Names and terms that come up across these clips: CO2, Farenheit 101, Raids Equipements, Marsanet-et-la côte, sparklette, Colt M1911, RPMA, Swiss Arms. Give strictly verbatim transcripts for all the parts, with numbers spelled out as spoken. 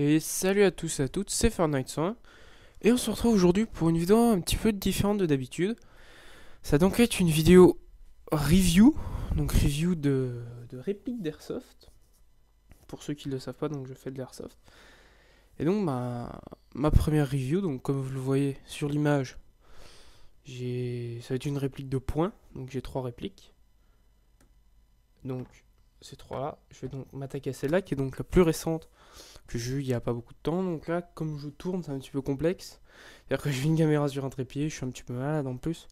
Et salut à tous et à toutes, c'est Farenheit cent un et on se retrouve aujourd'hui pour une vidéo un petit peu différente de d'habitude. Ça donc être une vidéo review, donc review de, de réplique d'airsoft. Pour ceux qui ne le savent pas, donc je fais de l'airsoft. Et donc ma, ma première review, donc comme vous le voyez sur l'image, j'ai ça va être une réplique de points, donc j'ai trois répliques. Donc ces trois là, je vais donc m'attaquer à celle-là qui est donc la plus récente que j'ai eu il n'y a pas beaucoup de temps. Donc là, comme je tourne, c'est un petit peu complexe. C'est-à-dire que j'ai une caméra sur un trépied, je suis un petit peu malade en plus.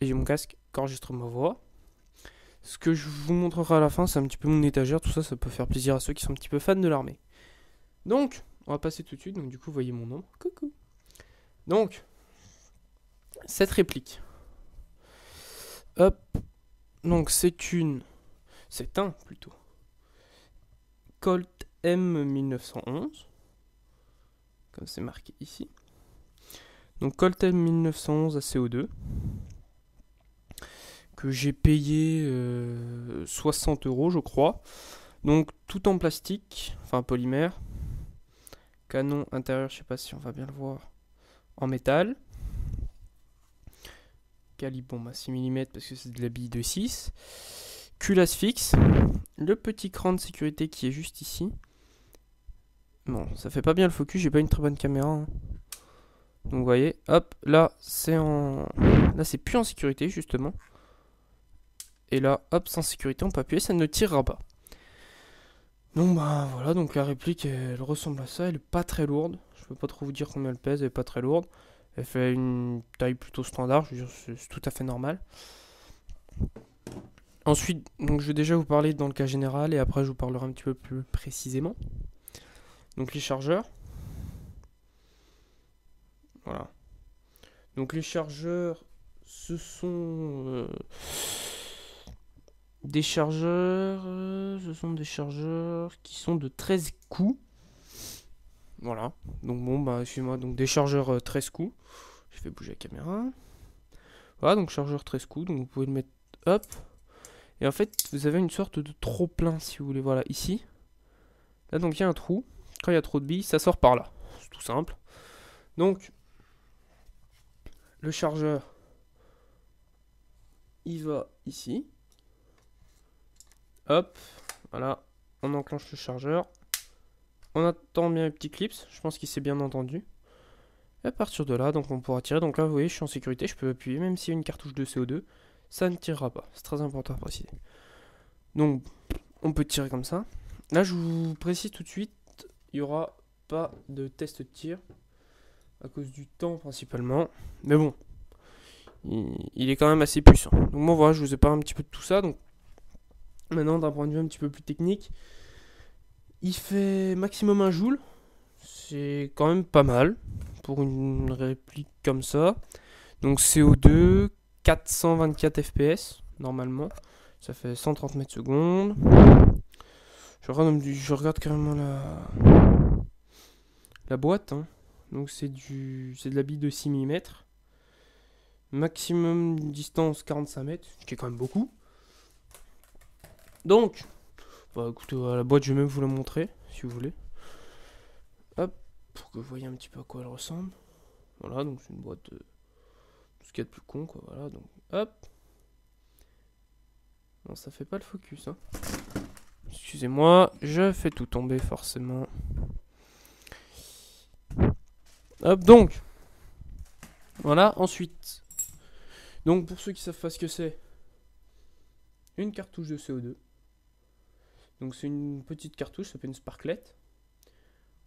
Et j'ai mon casque qui enregistre ma voix. Ce que je vous montrerai à la fin, c'est un petit peu mon étagère. Tout ça, ça peut faire plaisir à ceux qui sont un petit peu fans de l'armée. Donc, on va passer tout de suite. Donc du coup, vous voyez mon nom. Coucou. Donc, cette réplique. Hop. Donc c'est une... C'est un, plutôt. Colt M mille neuf cent onze. Comme c'est marqué ici. Donc Colt M mille neuf cent onze à C O deux. Que j'ai payé euh, soixante euros, je crois. Donc tout en plastique, enfin polymère. Canon intérieur, je sais pas si on va bien le voir. En métal. Calibre, bon, à six millimètres parce que c'est de la bille de six. Culasse fixe, le petit cran de sécurité qui est juste ici. Bon, ça fait pas bien le focus, j'ai pas une très bonne caméra. Hein. Donc vous voyez, hop, là c'est en... Là c'est plus en sécurité justement. Et là, hop, sans sécurité, on peut appuyer, ça ne tirera pas. Donc bah voilà, donc la réplique elle ressemble à ça, elle est pas très lourde. Je peux pas trop vous dire combien elle pèse, elle est pas très lourde. Elle fait une taille plutôt standard, je veux dire, c'est tout à fait normal. Ensuite, donc je vais déjà vous parler dans le cas général et après je vous parlerai un petit peu plus précisément. Donc les chargeurs. Voilà. Donc les chargeurs, ce sont euh, des chargeurs. Euh, ce sont des chargeurs qui sont de treize coups. Voilà. Donc bon bah excusez-moi. Donc des chargeurs euh, treize coups. Je vais bouger la caméra. Voilà, donc chargeur treize coups. Donc vous pouvez le mettre. Hop. Et en fait, vous avez une sorte de trop-plein, si vous voulez. Voilà, ici. Là, donc, il y a un trou. Quand il y a trop de billes, ça sort par là. C'est tout simple. Donc, le chargeur, il va ici. Hop. Voilà. On enclenche le chargeur. On attend bien les petits clips. Je pense qu'il s'est bien entendu. Et à partir de là, donc, on pourra tirer. Donc là, vous voyez, je suis en sécurité. Je peux appuyer, même s'il y a une cartouche de C O deux. Ça ne tirera pas, c'est très important à préciser. Donc, on peut tirer comme ça. Là, je vous précise tout de suite, il n'y aura pas de test de tir. À cause du temps, principalement. Mais bon, il est quand même assez puissant. Donc moi, voilà, je vous ai parlé un petit peu de tout ça. Donc, maintenant, d'un point de vue un petit peu plus technique, il fait maximum un joule. C'est quand même pas mal pour une réplique comme ça. Donc, C O deux... quatre cent vingt-quatre F P S, normalement. Ça fait cent trente mètres secondes. Je regarde, je regarde carrément la, la boîte. Hein. Donc c'est du c'est de la bille de six millimètres. Maximum distance quarante-cinq mètres, ce qui est quand même beaucoup. Donc, bah écoutez, à la boîte, je vais même vous la montrer, si vous voulez. Hop, pour que vous voyez un petit peu à quoi elle ressemble. Voilà, donc c'est une boîte... Euh, ce qu'il y a de plus con, quoi, voilà, donc, hop. Non, ça fait pas le focus, hein. Excusez-moi, je fais tout tomber, forcément. Hop, donc. Voilà, ensuite. Donc, pour ceux qui savent pas ce que c'est, une cartouche de C O deux. Donc, c'est une petite cartouche, ça fait une sparklette.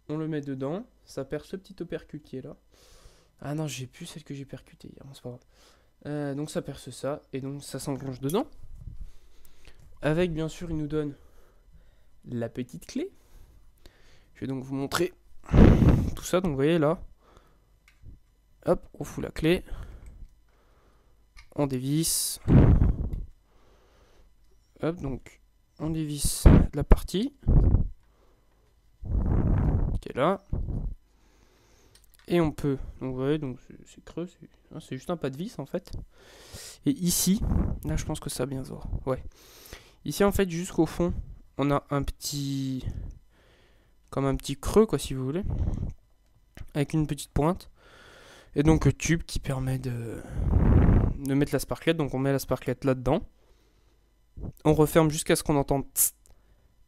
On le met dedans, ça perd ce petit opercule qui est là. Ah non, j'ai plus celle que j'ai percutée hier, c'est pas grave. Euh, donc ça perce ça, et donc ça s'enclenche dedans. Avec, bien sûr, il nous donne la petite clé. Je vais donc vous montrer tout ça. Donc vous voyez là, hop, on fout la clé. On dévisse. Hop, donc on dévisse la partie qui est là. Et on peut, donc vous voyez, donc c'est creux, c'est juste un pas de vis en fait. Et ici, là je pense que ça va bien se voir, ouais. Ici en fait, jusqu'au fond, on a un petit, comme un petit creux, quoi, si vous voulez, avec une petite pointe. Et donc le tube qui permet de, de mettre la sparklette. Donc on met la sparklette là-dedans. On referme jusqu'à ce qu'on entende tss,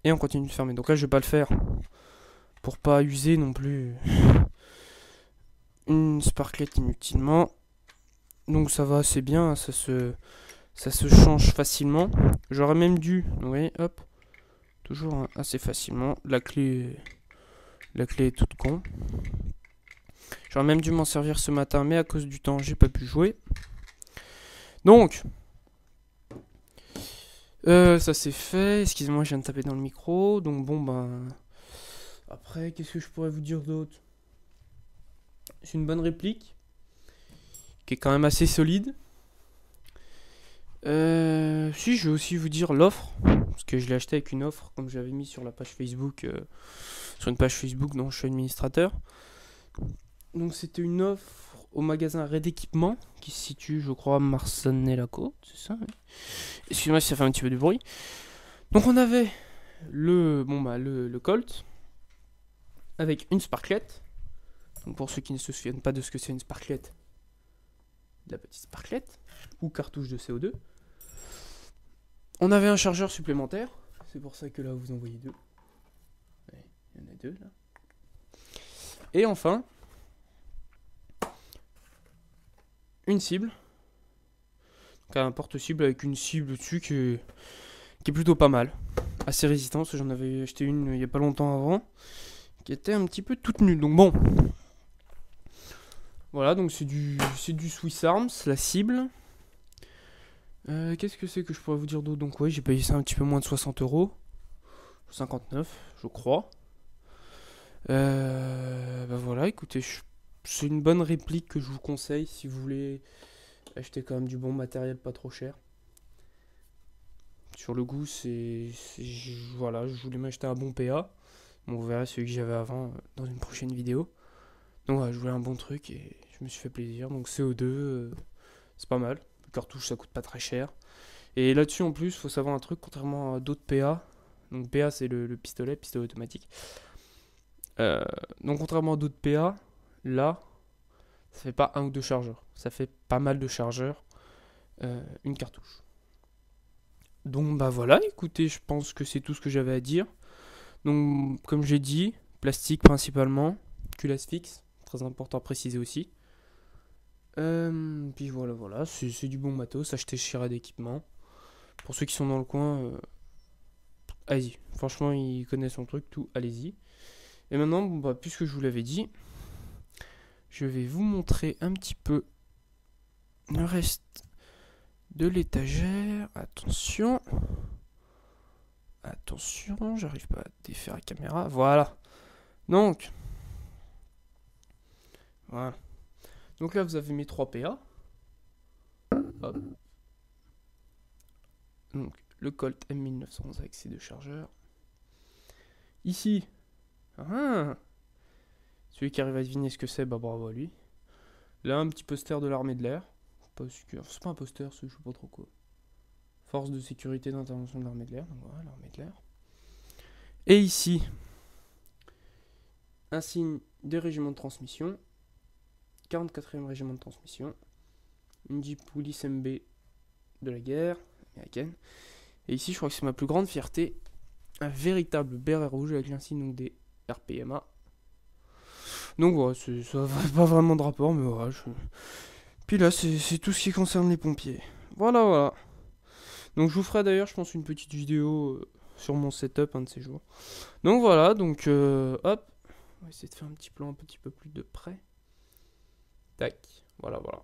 et on continue de fermer. Donc là je vais pas le faire pour pas user non plus une sparklette inutilement. Donc ça va assez bien, ça se, ça se change facilement. J'aurais même dû, vous voyez, hop, toujours assez facilement. La clé, la clé est toute con. J'aurais même dû m'en servir ce matin, mais à cause du temps, j'ai pas pu jouer. Donc, euh, ça c'est fait. Excusez-moi, je viens de taper dans le micro. Donc bon, ben, après, qu'est-ce que je pourrais vous dire d'autre? C'est une bonne réplique, qui est quand même assez solide. Euh, si, je vais aussi vous dire l'offre, parce que je l'ai acheté avec une offre, comme j'avais mis sur la page Facebook, euh, sur une page Facebook dont je suis administrateur. Donc c'était une offre au magasin Raids Equipements, qui se situe, je crois, à Marsanet-et-la côte, c'est ça, oui. Excusez-moi si ça fait un petit peu de bruit. Donc on avait le, bon bah, le, le Colt, avec une sparklette. Donc pour ceux qui ne se souviennent pas de ce que c'est une sparklette, de la petite sparklette, ou cartouche de C O deux. On avait un chargeur supplémentaire, c'est pour ça que là vous en voyez deux. Il y en a deux là. Et enfin, une cible. Donc un porte-cible avec une cible dessus qui est, qui est plutôt pas mal. Assez résistant, parce que j'en avais acheté une il n'y a pas longtemps avant, qui était un petit peu toute nue. Donc bon, voilà, donc c'est du, du Swiss Arms, la cible. Euh, Qu'est-ce que c'est que je pourrais vous dire d'autre? Donc ouais, j'ai payé ça un petit peu moins de soixante euros. cinquante-neuf, je crois. Euh, bah voilà, écoutez, c'est une bonne réplique que je vous conseille si vous voulez acheter quand même du bon matériel pas trop cher. Sur le goût, c'est... Voilà, je voulais m'acheter un bon P A. Bon, vous verrez celui que j'avais avant dans une prochaine vidéo. Donc ouais, je voulais un bon truc et je me suis fait plaisir. Donc C O deux, euh, c'est pas mal. Le cartouche, ça coûte pas très cher. Et là-dessus, en plus, faut savoir un truc, contrairement à d'autres P A. Donc P A, c'est le, le pistolet, pistolet automatique. Euh, donc contrairement à d'autres P A, là, ça fait pas un ou deux chargeurs. Ça fait pas mal de chargeurs, euh, une cartouche. Donc bah voilà, écoutez, je pense que c'est tout ce que j'avais à dire. Donc comme j'ai dit, plastique principalement, culasse fixe, très important à préciser aussi. Euh, puis voilà, voilà, c'est du bon matos, acheté chez Raids Equipements. Pour ceux qui sont dans le coin, euh, allez-y. Franchement, ils connaissent son truc, tout, allez-y. Et maintenant, bon, bah, puisque je vous l'avais dit, je vais vous montrer un petit peu le reste de l'étagère. Attention, attention, j'arrive pas à défaire la caméra. Voilà. Donc, voilà. Donc là, vous avez mes trois P A. Hop. Donc le Colt M mille neuf cent onze avec ses deux chargeurs. Ici. Ah, celui qui arrive à deviner ce que c'est, bah bravo à lui. Là, un petit poster de l'armée de l'air. C'est pas un poster, ce, je sais pas trop quoi. Force de sécurité d'intervention de l'armée de l'air. Donc voilà, l'armée de l'air. Et ici, un signe des régiments de transmission. quarante-quatrième régiment de transmission. Une Jeep Police M B de la guerre américaine. Et ici, je crois que c'est ma plus grande fierté. Un véritable béret rouge avec l'insigne des R P M A. Donc voilà, ouais, ça n'a pas vraiment de rapport, mais voilà. Ouais, je... Puis là, c'est tout ce qui concerne les pompiers. Voilà, voilà. Donc je vous ferai d'ailleurs, je pense, une petite vidéo sur mon setup un de ces jours. Donc voilà, donc euh, hop. On va essayer de faire un petit plan un petit peu plus de près. Tac, voilà, voilà.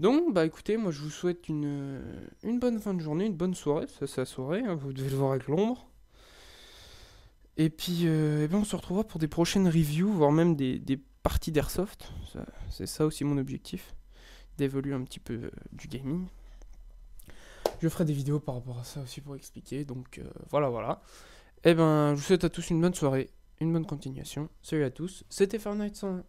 Donc, bah écoutez, moi je vous souhaite une, une bonne fin de journée, une bonne soirée. Ça, c'est la soirée, hein, vous devez le voir avec l'ombre. Et puis, euh, et bien on se retrouvera pour des prochaines reviews, voire même des, des parties d'airsoft. C'est ça aussi mon objectif, d'évoluer un petit peu euh, du gaming. Je ferai des vidéos par rapport à ça aussi pour expliquer, donc euh, voilà, voilà. Et ben, je vous souhaite à tous une bonne soirée, une bonne continuation. Salut à tous, c'était Farenheit cent un.